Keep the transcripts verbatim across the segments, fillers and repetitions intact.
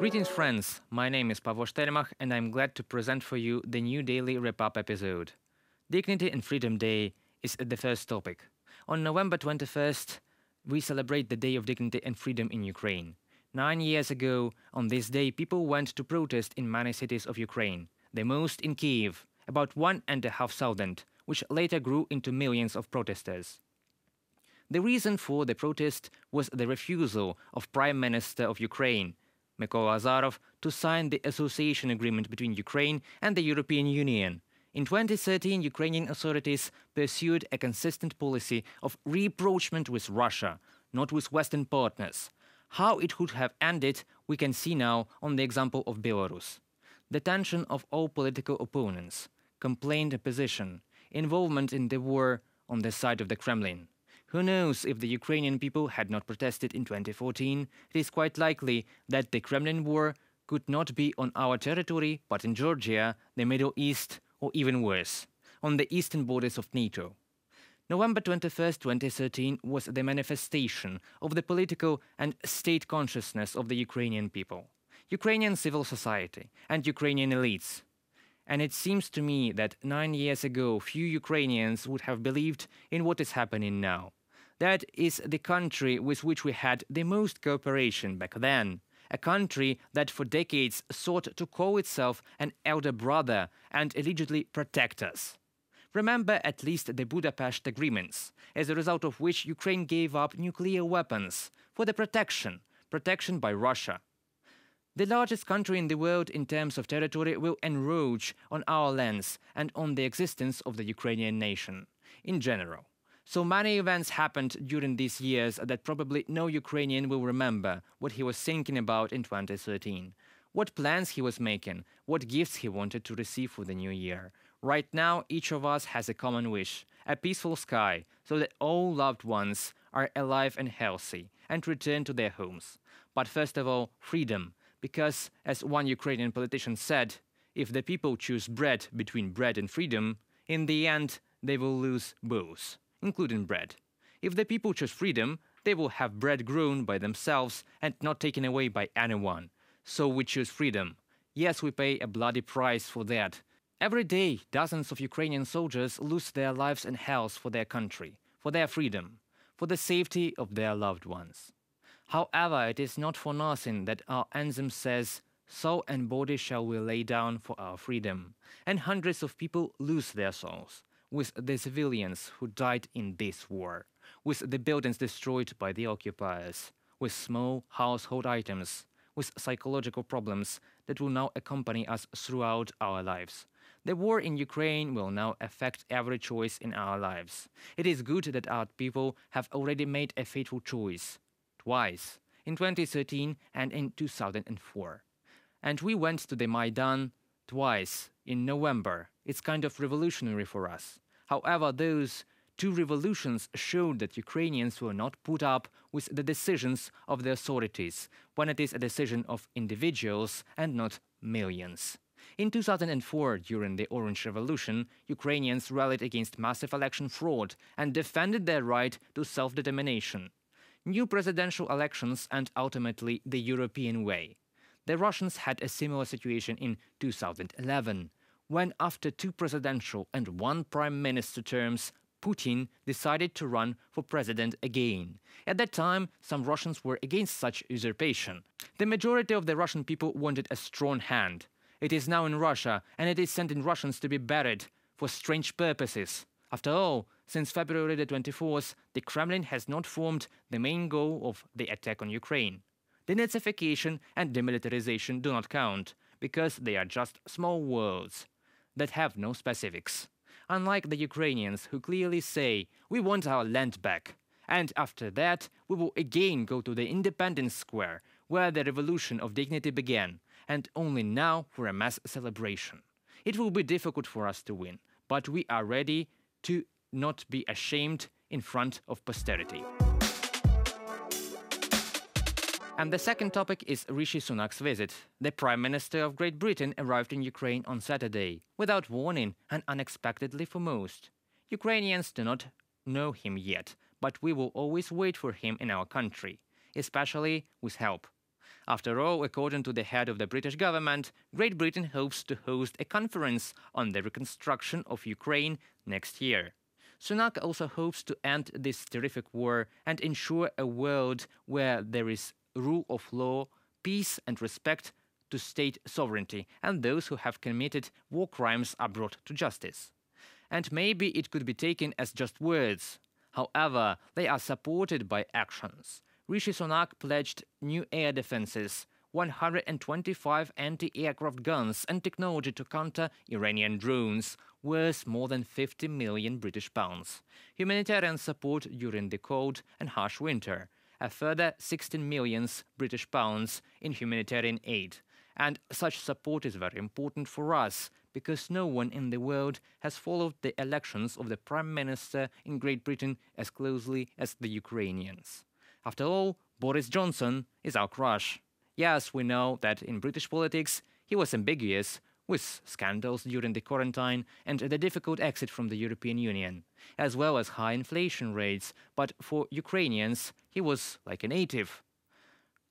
Greetings, friends. My name is Pavlo Stelmach, and I'm glad to present for you the new daily wrap-up episode. Dignity and Freedom Day is the first topic. On November twenty-first, we celebrate the Day of Dignity and Freedom in Ukraine. Nine years ago, on this day, people went to protest in many cities of Ukraine, the most in Kyiv, about one and a half thousand, which later grew into millions of protesters. The reason for the protest was the refusal of Prime Minister of Ukraine, Mykola Azarov, to sign the association agreement between Ukraine and the European Union. In twenty thirteen, Ukrainian authorities pursued a consistent policy of rapprochement with Russia, not with Western partners. How it could have ended, we can see now on the example of Belarus. The tension of all political opponents, complained opposition, involvement in the war on the side of the Kremlin. Who knows, if the Ukrainian people had not protested in twenty fourteen, it is quite likely that the Kremlin war could not be on our territory, but in Georgia, the Middle East, or even worse, on the eastern borders of NATO. November twenty-first, twenty thirteen was the manifestation of the political and state consciousness of the Ukrainian people, Ukrainian civil society, and Ukrainian elites. And it seems to me that nine years ago, few Ukrainians would have believed in what is happening now. That is the country with which we had the most cooperation back then. A country that for decades sought to call itself an elder brother and allegedly protect us. Remember at least the Budapest agreements, as a result of which Ukraine gave up nuclear weapons for the protection, protection by Russia. The largest country in the world in terms of territory will encroach on our lands and on the existence of the Ukrainian nation in general. So many events happened during these years that probably no Ukrainian will remember what he was thinking about in twenty thirteen, what plans he was making, what gifts he wanted to receive for the new year. Right now, each of us has a common wish, a peaceful sky, so that all loved ones are alive and healthy and return to their homes. But first of all, freedom, because, as one Ukrainian politician said, if the people choose bread between bread and freedom, in the end, they will lose both, including bread. If the people choose freedom, they will have bread grown by themselves and not taken away by anyone. So we choose freedom. Yes, we pay a bloody price for that. Every day, dozens of Ukrainian soldiers lose their lives and health for their country, for their freedom, for the safety of their loved ones. However, it is not for nothing that our anthem says, "Soul and body shall we lay down for our freedom." And hundreds of people lose their souls with the civilians who died in this war, with the buildings destroyed by the occupiers, with small household items, with psychological problems that will now accompany us throughout our lives. The war in Ukraine will now affect every choice in our lives. It is good that our people have already made a fateful choice, twice, in twenty thirteen and in two thousand four. And we went to the Maidan twice, in November. It's kind of revolutionary for us. However, those two revolutions showed that Ukrainians will not put up with the decisions of the authorities when it is a decision of individuals and not millions. In two thousand four, during the Orange Revolution, Ukrainians rallied against massive election fraud and defended their right to self-determination. New presidential elections and ultimately the European way. The Russians had a similar situation in two thousand eleven, when after two presidential and one prime minister terms, Putin decided to run for president again. At that time, some Russians were against such usurpation. The majority of the Russian people wanted a strong hand. It is now in Russia, and it is sending Russians to be buried for strange purposes. After all, since February the twenty-fourth, the Kremlin has not formed the main goal of the attack on Ukraine. Denazification and demilitarization do not count, because they are just small words that have no specifics. Unlike the Ukrainians, who clearly say, "We want our land back," and after that, we will again go to the Independence Square, where the Revolution of Dignity began, and only now for a mass celebration. It will be difficult for us to win, but we are ready to not be ashamed in front of posterity. And the second topic is Rishi Sunak's visit. The Prime Minister of Great Britain arrived in Ukraine on Saturday, without warning and unexpectedly for most. Ukrainians do not know him yet, but we will always wait for him in our country. especially with help. After all, according to the head of the British government, Great Britain hopes to host a conference on the reconstruction of Ukraine next year. Sunak also hopes to end this terrific war and ensure a world where there is rule of law, peace and respect to state sovereignty, and those who have committed war crimes are brought to justice. And maybe it could be taken as just words. However, they are supported by actions. Rishi Sunak pledged new air defenses, one hundred twenty-five anti-aircraft guns and technology to counter Iranian drones, worth more than fifty million British pounds. Humanitarian support during the cold and harsh winter, a further sixteen million British pounds in humanitarian aid. And such support is very important for us, because no one in the world has followed the elections of the Prime Minister in Great Britain as closely as the Ukrainians. After all, Boris Johnson is our crush. Yes, we know that in British politics he was ambiguous, with scandals during the quarantine and the difficult exit from the European Union, as well as high inflation rates, but for Ukrainians he was like a native.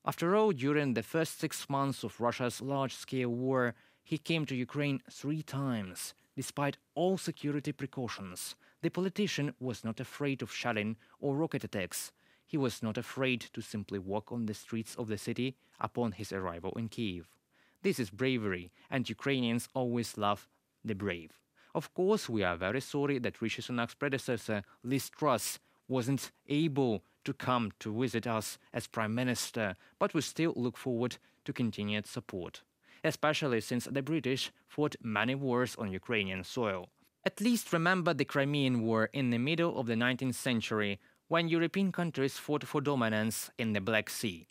After all, during the first six months of Russia's large-scale war, he came to Ukraine three times, despite all security precautions. The politician was not afraid of shelling or rocket attacks. He was not afraid to simply walk on the streets of the city upon his arrival in Kyiv. This is bravery, and Ukrainians always love the brave. Of course, we are very sorry that Rishi Sunak's predecessor, Liz Truss, wasn't able to come to visit us as Prime Minister, but we still look forward to continued support, especially since the British fought many wars on Ukrainian soil. At least remember the Crimean War in the middle of the nineteenth century, when European countries fought for dominance in the Black Sea.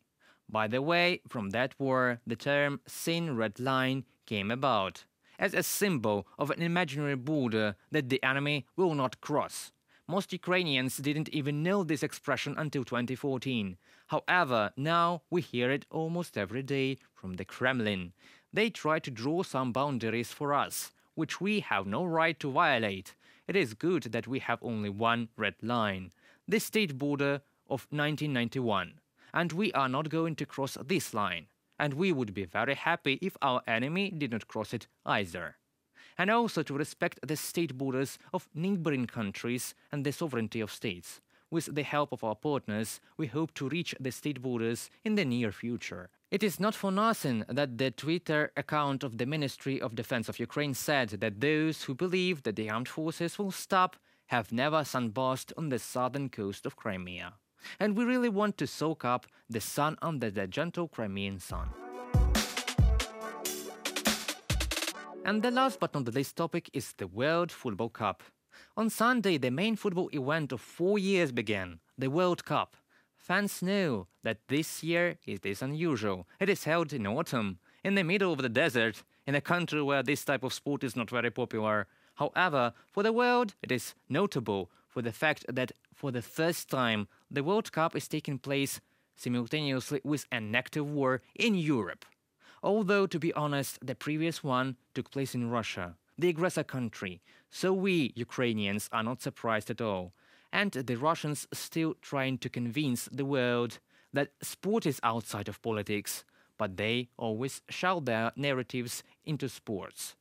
By the way, from that war, the term thin red line came about, as a symbol of an imaginary border that the enemy will not cross. Most Ukrainians didn't even know this expression until twenty fourteen. However, now we hear it almost every day from the Kremlin. They try to draw some boundaries for us, which we have no right to violate. It is good that we have only one red line, the state border of nineteen ninety-one. And we are not going to cross this line. And we would be very happy if our enemy did not cross it either. And also to respect the state borders of neighboring countries and the sovereignty of states. With the help of our partners, we hope to reach the state borders in the near future. It is not for nothing that the Twitter account of the Ministry of Defense of Ukraine said that those who believe that the armed forces will stop have never sunbathed on the southern coast of Crimea. And we really want to soak up the sun under the gentle Crimean sun. And the last but not the least topic is the World Football Cup. On Sunday, the main football event of four years began, the World Cup. Fans know that this year it is unusual. It is held in autumn, in the middle of the desert, in a country where this type of sport is not very popular. However, for the world, it is notable for the fact that for the first time, the World Cup is taking place simultaneously with an active war in Europe. Although, to be honest, the previous one took place in Russia, the aggressor country, so we, Ukrainians, are not surprised at all. And the Russians still trying to convince the world that sport is outside of politics, but they always shove their narratives into sports.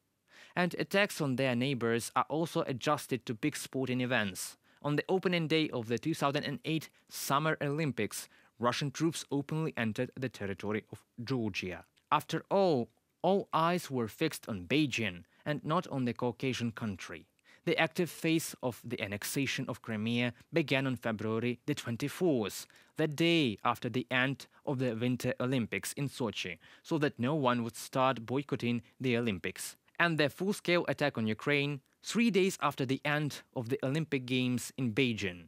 And attacks on their neighbors are also adjusted to big sporting events. On the opening day of the two thousand eight Summer Olympics, Russian troops openly entered the territory of Georgia. After all, all eyes were fixed on Beijing and not on the Caucasian country. The active phase of the annexation of Crimea began on February the twenty-fourth, the day after the end of the Winter Olympics in Sochi, so that no one would start boycotting the Olympics. And their full-scale attack on Ukraine three days after the end of the Olympic Games in Beijing.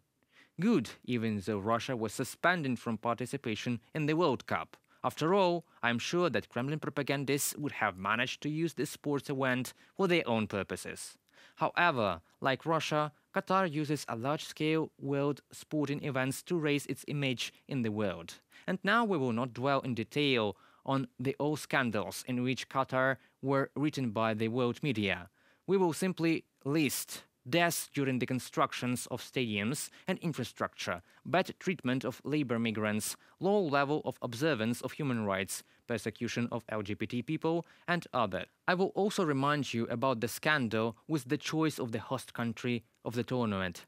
Good, even though Russia was suspended from participation in the World Cup. After all, I'm sure that Kremlin propagandists would have managed to use this sports event for their own purposes. However, like Russia, Qatar uses a large-scale world sporting events to raise its image in the world. And now we will not dwell in detail on the all scandals in which Qatar were written by the world media. We will simply list deaths during the constructions of stadiums and infrastructure, bad treatment of labor migrants, low level of observance of human rights, persecution of L G B T people, and other. I will also remind you about the scandal with the choice of the host country of the tournament.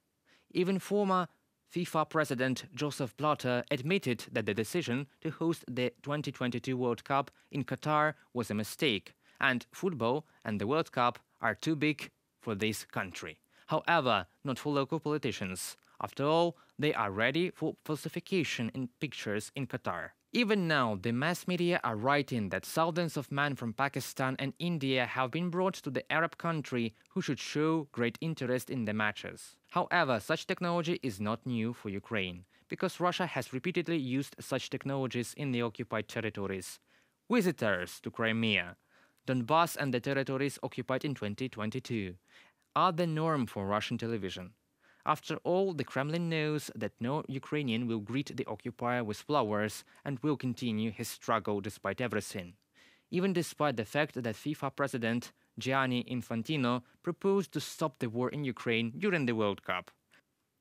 Even former FIFA president Joseph Blatter admitted that the decision to host the twenty twenty-two World Cup in Qatar was a mistake, and football and the World Cup are too big for this country. However, not for local politicians. After all, they are ready for falsification in pictures in Qatar. Even now, the mass media are writing that thousands of men from Pakistan and India have been brought to the Arab country who should show great interest in the matches. However, such technology is not new for Ukraine, because Russia has repeatedly used such technologies in the occupied territories. Visitors to Crimea, Donbas and the territories occupied in twenty twenty-two, are the norm for Russian television. After all, the Kremlin knows that no Ukrainian will greet the occupier with flowers and will continue his struggle despite everything. Even despite the fact that FIFA president Gianni Infantino proposed to stop the war in Ukraine during the World Cup.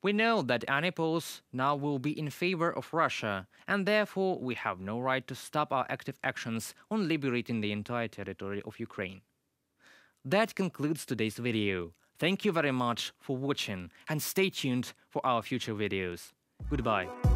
We know that any polls now will be in favor of Russia, and therefore we have no right to stop our active actions on liberating the entire territory of Ukraine. That concludes today's video. Thank you very much for watching and stay tuned for our future videos. Goodbye.